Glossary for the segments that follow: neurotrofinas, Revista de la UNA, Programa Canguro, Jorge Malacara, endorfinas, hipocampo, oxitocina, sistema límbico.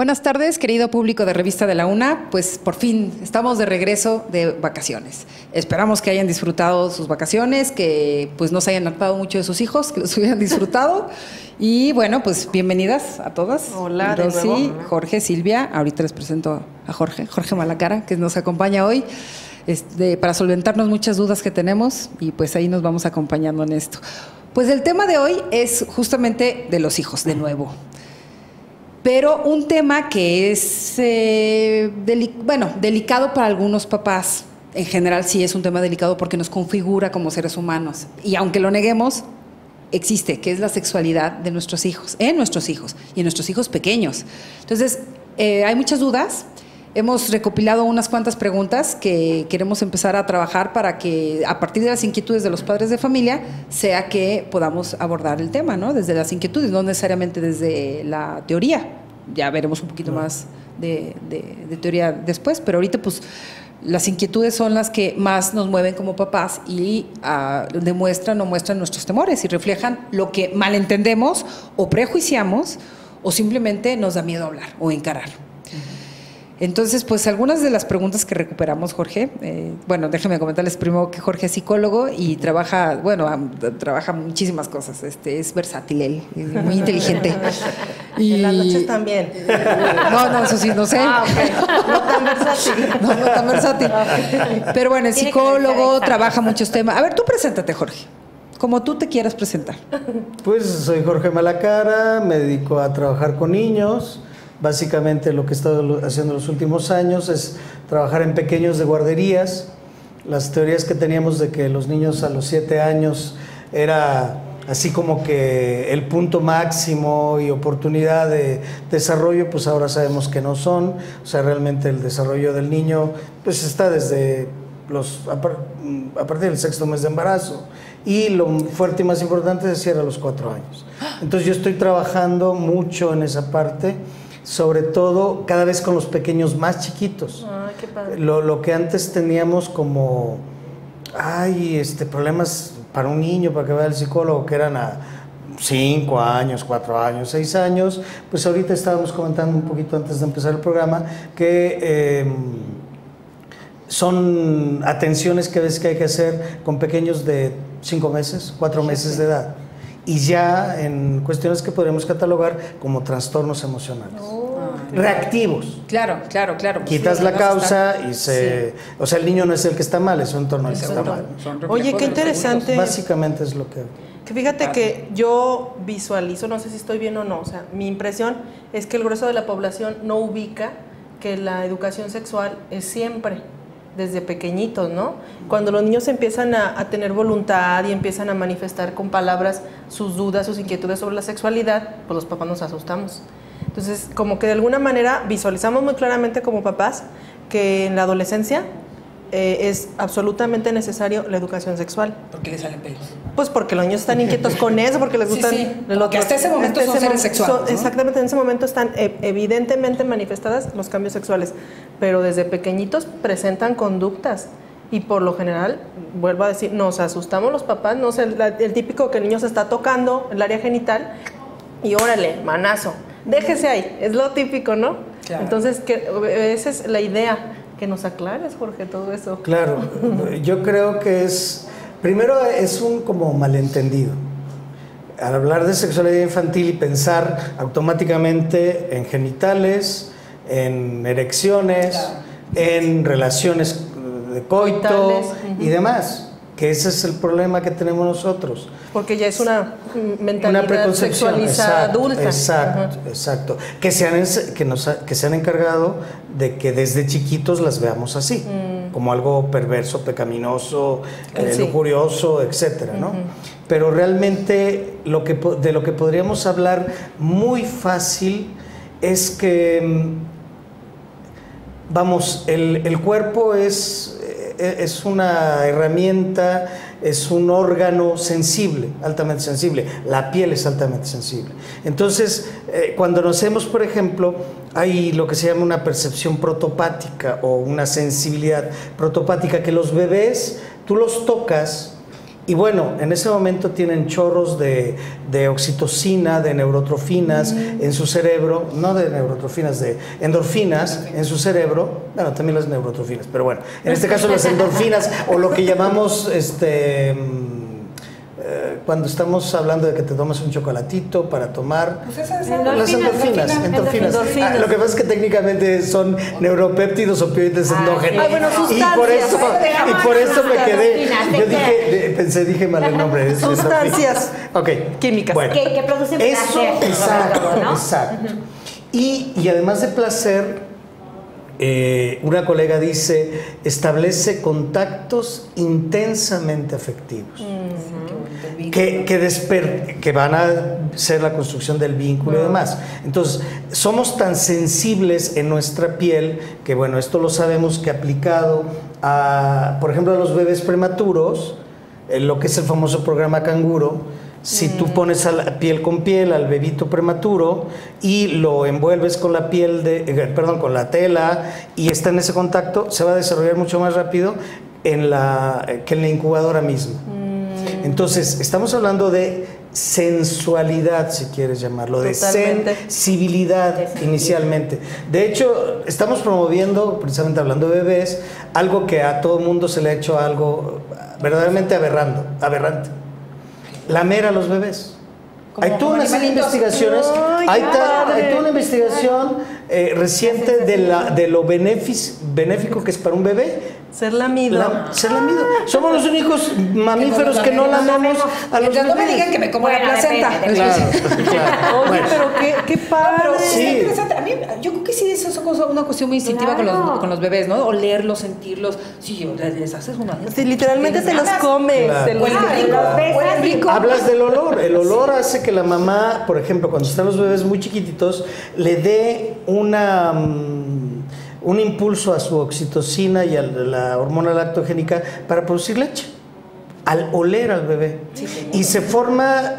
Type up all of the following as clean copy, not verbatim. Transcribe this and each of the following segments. Buenas tardes, querido público de Revista de la UNA. Pues por fin estamos de regreso de vacaciones. Esperamos que hayan disfrutado sus vacaciones, que pues no se hayan hartado mucho de sus hijos, que los hubieran disfrutado. Y bueno, pues bienvenidas a todas. Hola, Rosy, de nuevo. Jorge, Silvia. Ahorita les presento a Jorge Malacara, que nos acompaña hoy para solventarnos muchas dudas que tenemos, y pues ahí nos vamos acompañando en esto. Pues el tema de hoy es justamente de los hijos, de nuevo. Pero un tema que es delicado para algunos papás. En general sí es un tema delicado porque nos configura como seres humanos. Y aunque lo neguemos, existe, que es la sexualidad de nuestros hijos, en nuestros hijos y en nuestros hijos pequeños. Entonces, hay muchas dudas. Hemos recopilado unas cuantas preguntas que queremos empezar a trabajar para que, a partir de las inquietudes de los padres de familia, sea que podamos abordar el tema, ¿no? Desde las inquietudes, no necesariamente desde la teoría. Ya veremos un poquito más de teoría después, pero ahorita pues las inquietudes son las que más nos mueven como papás y demuestran o muestran nuestros temores y reflejan lo que malentendemos o prejuiciamos o simplemente nos da miedo hablar o encarar. Entonces, pues algunas de las preguntas que recuperamos, Jorge, déjenme comentarles primero que Jorge es psicólogo y trabaja, trabaja muchísimas cosas, es versátil él, es muy inteligente. Y en las noches también. No, eso sí, no sé. Ah, okay. No tan versátil. No tan versátil. Pero bueno, es psicólogo, trabaja muchos temas. A ver, tú preséntate, Jorge, como tú te quieras presentar. Pues soy Jorge Malacara, me dedico a trabajar con niños. Básicamente lo que he estado haciendo los últimos años es trabajar en pequeños de guarderías. Las teorías que teníamos de que los niños a los 7 años era así como que el punto máximo y oportunidad de desarrollo, pues ahora sabemos que no son. O sea, realmente el desarrollo del niño pues está desde a partir del 6º mes de embarazo. Y lo fuerte y más importante es a los 4 años. Entonces yo estoy trabajando mucho en esa parte, sobre todo cada vez con los pequeños más chiquitos. Ay, qué padre. Lo que antes teníamos como problemas para un niño, para que vaya al psicólogo, que eran a 5 años, 4 años, 6 años, pues ahorita estábamos comentando un poquito antes de empezar el programa que son atenciones que a veces hay que hacer con pequeños de 5 meses, 4 meses de edad. Y ya en cuestiones que podríamos catalogar como trastornos emocionales. Reactivos. Claro. Quitas la causa y se... Sí. O sea, el niño no es el que está mal, es un entorno el que está mal. Oye, qué interesante. Básicamente es lo que... Fíjate que yo visualizo, no sé si estoy bien o no, o sea, mi impresión es que el grueso de la población no ubica que la educación sexual es siempre... desde pequeñitos, ¿no? Cuando los niños empiezan a tener voluntad y empiezan a manifestar con palabras sus dudas, sus inquietudes sobre la sexualidad, pues los papás nos asustamos. Entonces, como que de alguna manera visualizamos muy claramente como papás que en la adolescencia es absolutamente necesario la educación sexual. ¿Por qué les salen pelos? Pues porque los niños están inquietos con eso, porque les gustan... Porque hasta ese momento son seres sexuales, ¿no? Exactamente, en ese momento están evidentemente manifestadas los cambios sexuales, pero desde pequeñitos presentan conductas y por lo general, vuelvo a decir, nos asustamos los papás, no sé, el típico que el niño se está tocando el área genital y órale, manazo, déjese ahí, es lo típico, ¿no? Claro. Entonces, esa es la idea. Que nos aclares, Jorge, todo eso. Claro, yo creo que es... Primero, es un como malentendido. Al hablar de sexualidad infantil y pensar automáticamente en genitales, en erecciones, en relaciones de coito y demás, que ese es el problema que tenemos nosotros. Porque ya es una mentalidad sexualizada adulta. Exacto. Que se han encargado de que desde chiquitos las veamos así, como algo perverso, pecaminoso, lujurioso, etcétera, ¿no? Pero realmente de lo que podríamos hablar muy fácil es que, vamos, el cuerpo es una herramienta, es un órgano sensible, altamente sensible. La piel es altamente sensible. Entonces, cuando nacemos, por ejemplo, hay lo que se llama una percepción protopática o una sensibilidad protopática, que los bebés, tú los tocas Y bueno, en ese momento tienen chorros de oxitocina, de neurotrofinas en su cerebro, no de neurotrofinas, de endorfinas en su cerebro, bueno, también las neurotrofinas, pero bueno, en este caso las endorfinas o lo que llamamos cuando estamos hablando de que te tomas un chocolatito para tomar, pues esas son las endorfinas. Ah, lo que pasa es que técnicamente son neuropéptidos, opioides endógenos. Bueno, sustancias. Y por eso me quedé. Yo dije, dije mal el nombre. Sustancias químicas. Bueno, que producen placer. Exacto. Y además de placer, una colega dice, establece contactos intensamente afectivos. Que van a ser la construcción del vínculo y demás. Entonces, somos tan sensibles en nuestra piel que, bueno, esto lo sabemos que aplicado a, por ejemplo, a los bebés prematuros, lo que es el famoso programa Canguro, si tú pones a la piel con piel al bebito prematuro y lo envuelves con la piel de, con la tela y está en ese contacto, se va a desarrollar mucho más rápido en que en la incubadora misma. Entonces, estamos hablando de sensualidad, si quieres llamarlo, de sensibilidad inicialmente. De hecho, estamos promoviendo, precisamente hablando de bebés, algo que a todo mundo se le ha hecho algo verdaderamente aberrante. Lamer a los bebés. Hay toda una serie de investigaciones, hay toda una investigación reciente de lo benéfico que es para un bebé ser lamido. Somos los únicos mamíferos que no lamemos a los bebés. No me digan que me como la placenta. Claro. Oye, pero qué padre. Sí. A mí, yo creo que sí es una cuestión muy instintiva con los bebés, ¿no? Olerlos, sentirlos. Sí, les haces una... Sí, literalmente te los comes. Hablas del olor. El olor hace que la mamá, por ejemplo, cuando están los bebés muy chiquititos, le dé un impulso a su oxitocina y a la hormona lactogénica para producir leche, al oler al bebé. Y se forman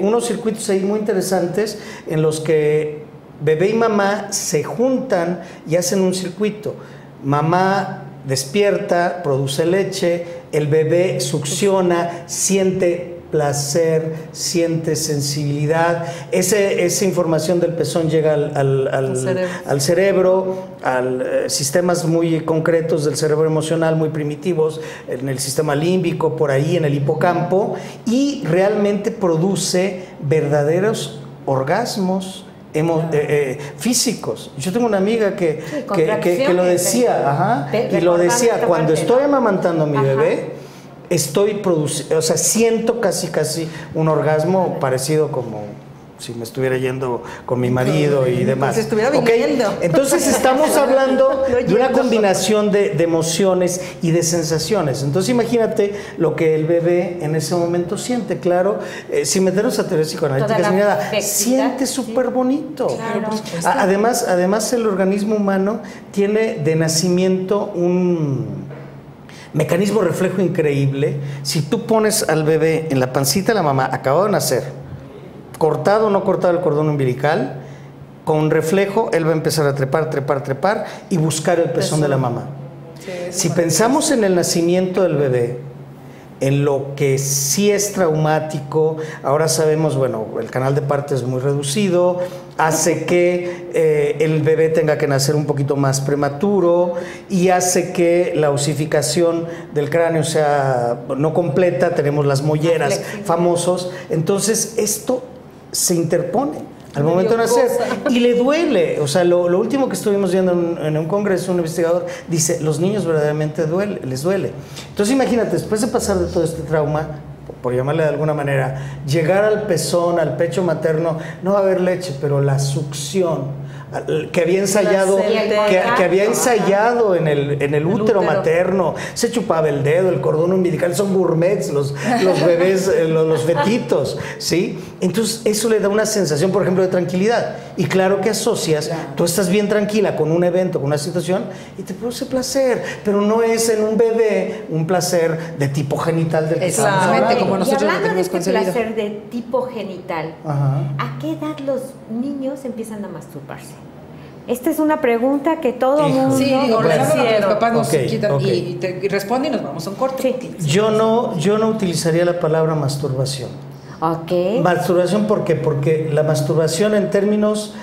unos circuitos ahí muy interesantes en los que bebé y mamá se juntan y hacen un circuito. Mamá despierta, produce leche, el bebé succiona, siente placer, siente sensibilidad, esa información del pezón llega al cerebro, a sistemas muy concretos del cerebro emocional, muy primitivos, en el sistema límbico, por ahí en el hipocampo, y realmente produce verdaderos orgasmos físicos. Yo tengo una amiga que lo decía, cuando estoy amamantando a mi bebé, estoy produciendo, o sea, siento casi un orgasmo parecido como si me estuviera yendo con mi marido y demás. Entonces estamos hablando de una combinación de emociones y de sensaciones. Entonces imagínate lo que el bebé en ese momento siente, claro, sin meternos a teoría psicoanalítica ni nada, siente súper bonito. Claro, además el organismo humano tiene de nacimiento un mecanismo reflejo increíble. Si tú pones al bebé en la pancita de la mamá, acabado de nacer, cortado o no cortado el cordón umbilical, con reflejo él va a empezar a trepar y buscar el pezón de la mamá. Si pensamos en el nacimiento del bebé, en lo que sí es traumático, ahora sabemos, bueno, el canal de parto es muy reducido, hace que el bebé tenga que nacer un poquito más prematuro y hace que la osificación del cráneo sea no completa, tenemos las molleras famosos, entonces esto se interpone al momento de nacer y le duele. O sea, lo último que estuvimos viendo en un congreso, un investigador dice, los niños verdaderamente les duele. Entonces imagínate, después de pasar de todo este trauma, por llamarle de alguna manera, llegar al pezón, al pecho materno, no va a haber leche, pero la succión que había ensayado en el útero materno, se chupaba el dedo, el cordón umbilical, son gourmets los bebés, los fetitos, ¿sí? Entonces eso le da una sensación, por ejemplo, de tranquilidad, y claro que asocias, tú estás bien tranquila con un evento, con una situación, y te produce placer, pero no es en un bebé un placer de tipo genital del que estamos hablando. Como nosotros y hablando de este placer de tipo genital, ¿a qué edad los niños empiezan a masturbarse? Esta es una pregunta que todo mundo... Sí, digo, los papás nos quitan y responden y nos vamos a un corte. Sí. Yo no utilizaría la palabra masturbación. Ok. Masturbación, ¿por qué? Porque la masturbación en términos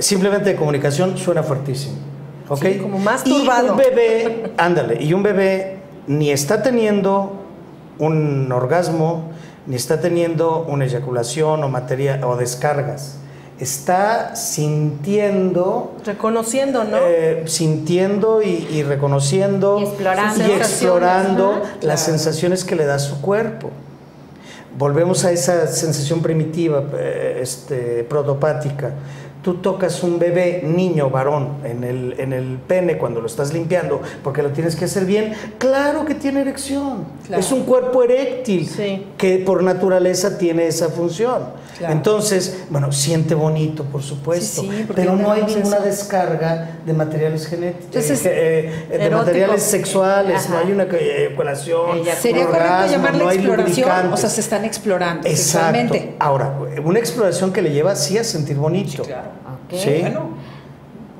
simplemente de comunicación suena fuertísimo. ¿Ok? Sí, como masturbado. Y un bebé, ándale, y un bebé ni está teniendo un orgasmo, ni está teniendo una eyaculación o materia o descargas. Está sintiendo... Reconociendo, ¿no? Sintiendo y reconociendo... Y explorando. Y explorando las sensaciones que le da su cuerpo. Volvemos a esa sensación primitiva, protopática. Tú tocas un bebé, niño, varón, en el pene cuando lo estás limpiando, porque lo tienes que hacer bien. Claro que tiene erección. Claro. Es un cuerpo eréctil que por naturaleza tiene esa función. Claro. Entonces, bueno, siente bonito, por supuesto, pero no hay ninguna descarga de materiales genéticos, de materiales sexuales. No hay una eyaculación. ¿Sería correcto llamarla exploración? O sea, se están explorando sexualmente. Ahora, una exploración que le lleva a sentir bonito. Claro. Okay. ¿Sí?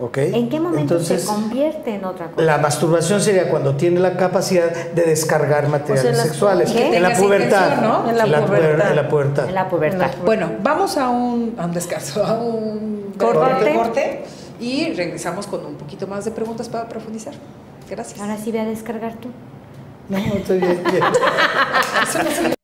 Okay. ¿En qué momento entonces se convierte en otra cosa? La masturbación sería cuando tiene la capacidad de descargar materiales sexuales. En la pubertad, ¿no? En la pubertad. Bueno, vamos a un descanso, a un corte y regresamos con un poquito más de preguntas para profundizar. Gracias. Ahora sí voy a descargar tú. No, estoy bien.